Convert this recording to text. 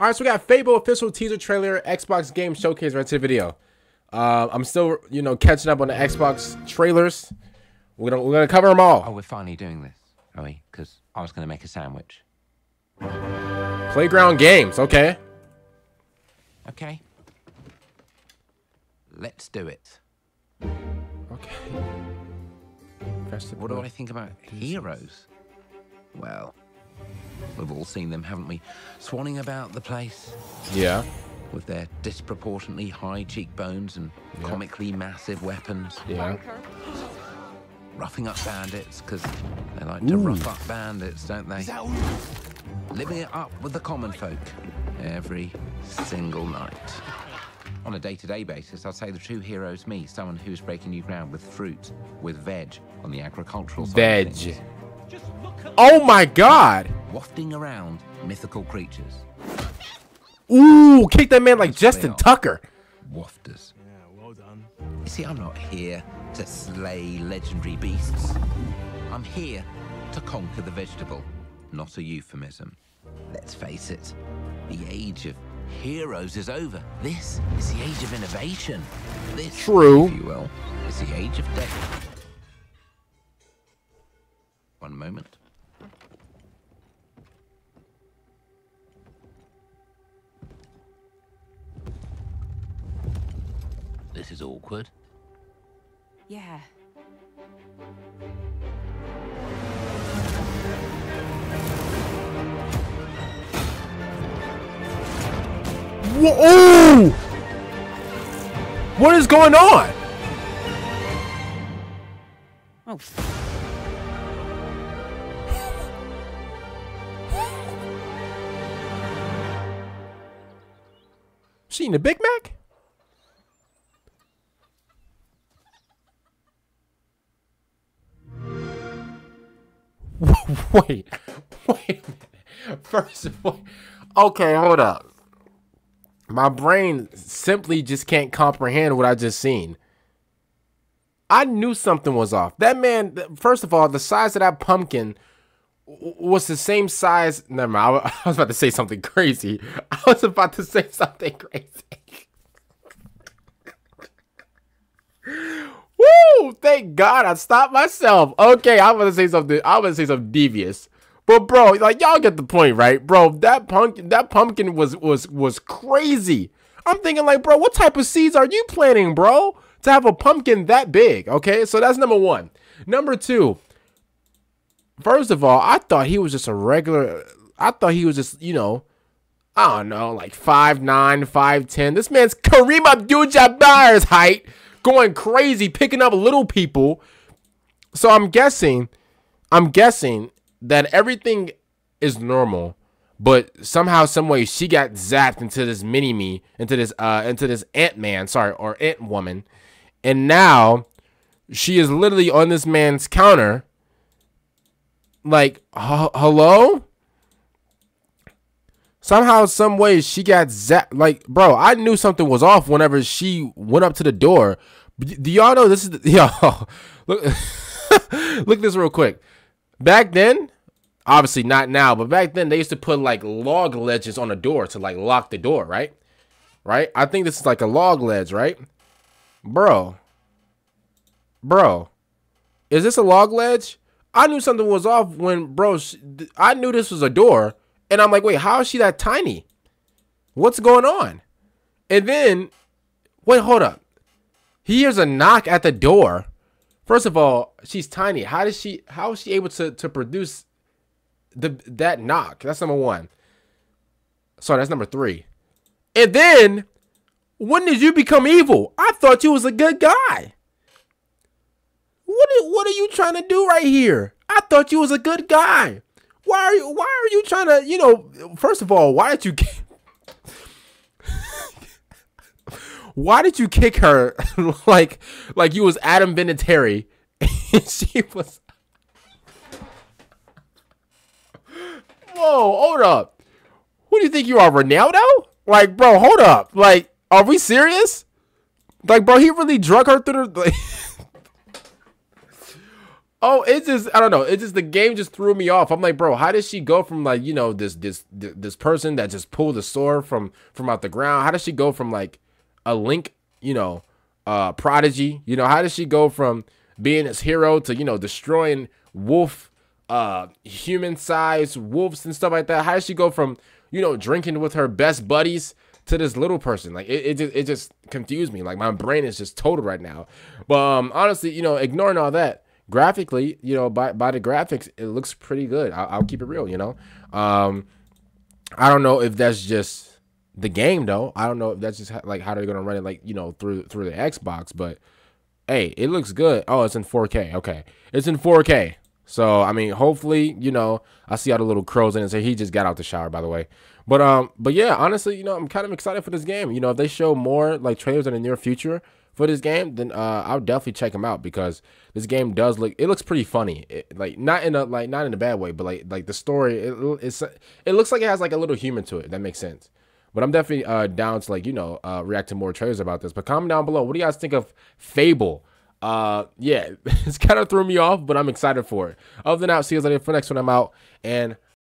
All right, so we got Fable official teaser trailer, Xbox game showcase right to the video. I'm still, you know, catching up on the Xbox trailers. We're gonna cover them all. Oh, we're finally doing this, are we? Because I was gonna make a sandwich. Playground games, okay. Okay. Let's do it. Okay. What do I think about heroes? Well, we've all seen them, haven't we? Swanning about the place. Yeah. With their disproportionately high cheekbones and comically massive weapons. Yeah. Roughing up bandits, because they like to rough up bandits, don't they? Living it up with the common folk every single night. On a day-to-day basis, I'd say the true hero is me, someone who's breaking new ground with fruit, with veg on the agricultural side of things. Oh my God! Wafting around mythical creatures. Ooh, kick that man like Justin Tucker. Wafters. Yeah, well done. You see, I'm not here to slay legendary beasts. I'm here to conquer the vegetable. Not a euphemism. Let's face it, the age of heroes is over. This is the age of innovation. This, if you will, is the age of death. One moment. This is awkward. Yeah. Whoa! What is going on? Oh. She eating a Big Mac? Wait a minute. First of all, okay, hold up. My brain simply just can't comprehend what I just seen. I knew something was off. That man, first of all, the size of that pumpkin was the same size. Never mind. I was about to say something crazy. Woo! Thank God I stopped myself. Okay, I'm gonna say something. I'm gonna say something devious. But bro, like y'all get the point, right? Bro, that pumpkin was crazy. I'm thinking like, bro, what type of seeds are you planting, bro, to have a pumpkin that big? Okay, so that's number one. Number two, first of all, I thought he was just a regular. I thought he was just, you know, I don't know, like 5'9", 5'10". This man's Kareem Abdul-Jabbar's height, going crazy, picking up little people. So I'm guessing that everything is normal, but somehow, some way, she got zapped into this mini-me, into this Ant-Man, sorry, or Ant-Woman, and now she is literally on this man's counter. Like, hello? Somehow, some way, she got zapped. Like, bro, I knew something was off whenever she went up to the door. Do y'all know this is the, yo? Look at this real quick. Back then, obviously not now, but back then they used to put like log ledges on a door to like lock the door, right? Right? I think this is like a log ledge, right? Bro. Bro. Is this a log ledge? I knew something was off when, bro, I knew this was a door. And I'm like, wait, how is she that tiny? What's going on? And then, wait, hold up. He hears a knock at the door. First of all, she's tiny. How is she able to produce that knock? That's number one. Sorry, that's number three. And then, when did you become evil? I thought you was a good guy. What are you trying to do right here? I thought you was a good guy. Why are you trying to, you know, first of all, why did you why did you kick her like you was Adam Benatieri and she was... Whoa, hold up. Who do you think you are, Ronaldo? Like, bro, hold up. Like, are we serious? Like, bro, he really drug her through the... Oh, it's just, I don't know. It's just the game just threw me off. I'm like, bro, how did she go from like, you know, this person that just pulled a sword from out the ground? How does she go from like a Link, you know, prodigy? You know, how does she go from being this hero to, you know, destroying wolf, human-sized wolves and stuff like that? How does she go from, you know, drinking with her best buddies to this little person? Like, it just confused me. Like, my brain is just total right now. But honestly, you know, ignoring all that, graphically, you know, by the graphics, it looks pretty good. I'll keep it real, you know. I don't know if that's just the game, though. I don't know if that's just how, like, how they're gonna run it, like, you know, through the Xbox. But hey, it looks good. Oh, it's in 4K. Okay, it's in 4K. So I mean, hopefully, you know, I see all the little crows in it. So he just got out the shower, by the way. But yeah, honestly, you know, I'm kind of excited for this game. You know, if they show more like trailers in the near future for this game, then I'll definitely check them out, because this game does look, it looks pretty funny. It, like, not in a bad way, but like the story, it looks like it has like a little humor to it. That makes sense. But I'm definitely down to, like, you know, react to more trailers about this. But comment down below, what do you guys think of Fable? Yeah, it's kind of threw me off, but I'm excited for it. Other than that, I'll see you guys later for the next one. I'm out, and